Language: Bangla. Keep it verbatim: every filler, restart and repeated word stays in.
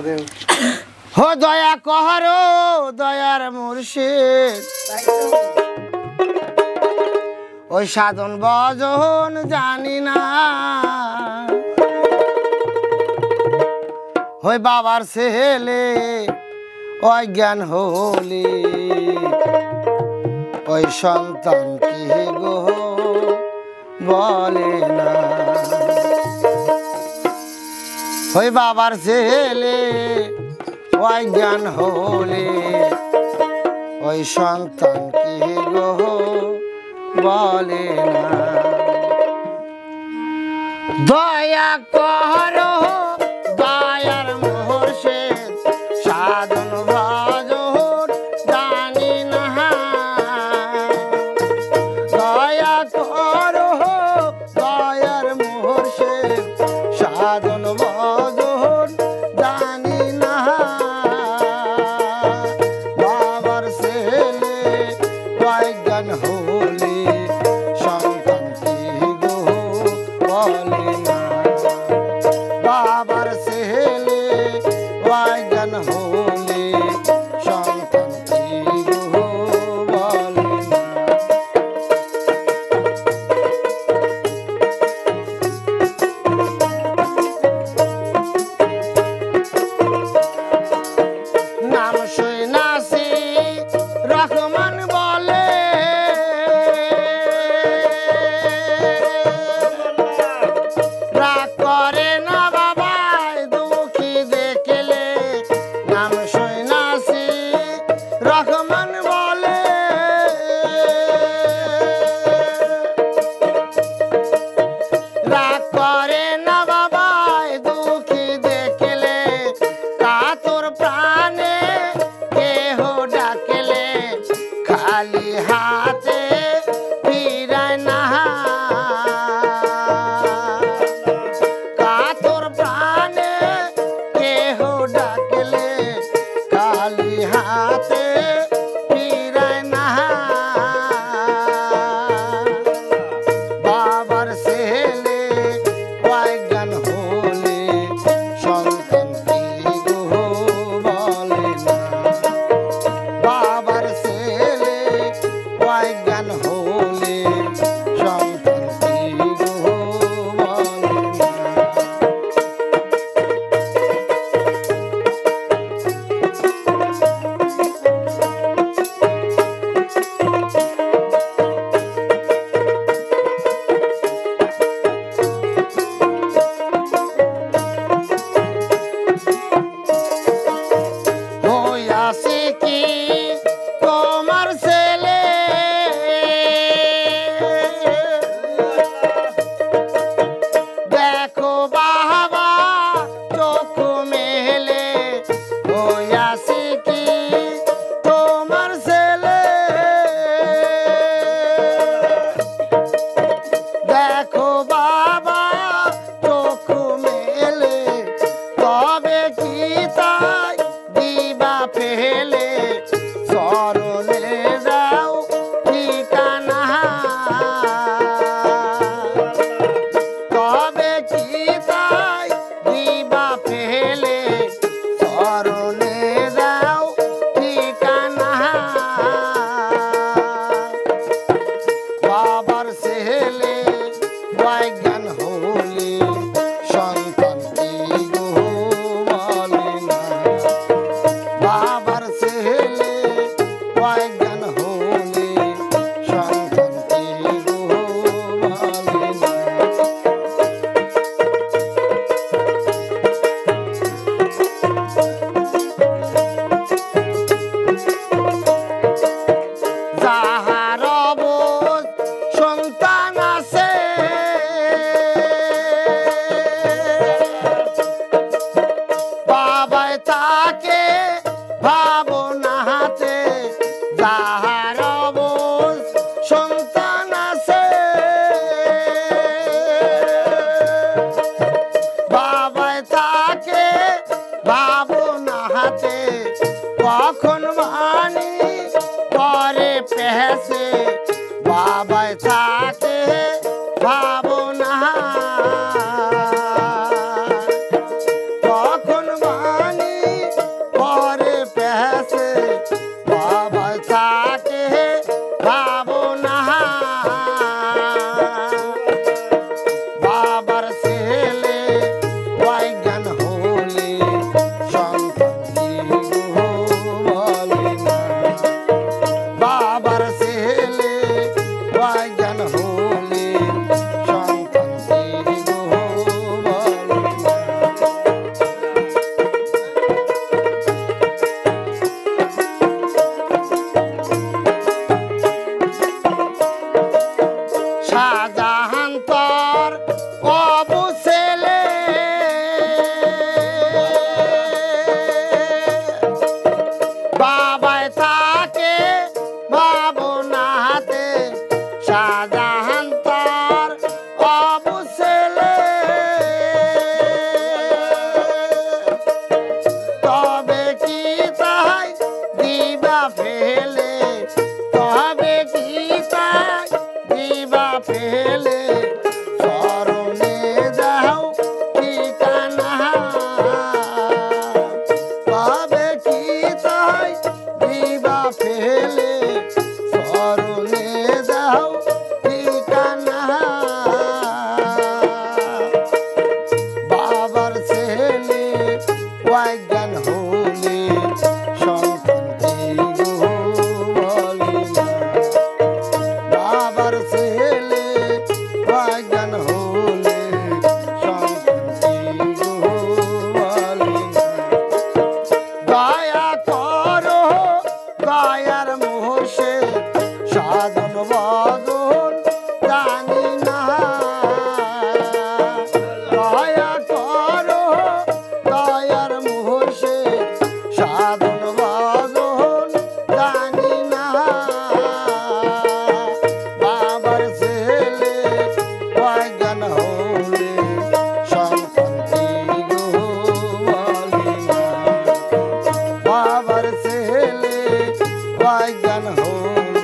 মহাদেব হো দয়া কর দয়ার মুর্শিদ ওই সাধন ভজন জানি না ওই বাবার ছেলে ওই জ্ঞান হলি ওই সন্তান কি গো বলে না ওই বাবার ছেলে ওই জ্ঞান হলি ওই সন্তান কি গো বলে না দয়া করো দয়ার মুর্শিদ সাধন ভজন জানি না দয়া করো দয়ার মুর্শিদ সাধন ভজন জানি না বাবার ছেলে বৈজ্ঞান হলে কখন বাণী Why gonna hold?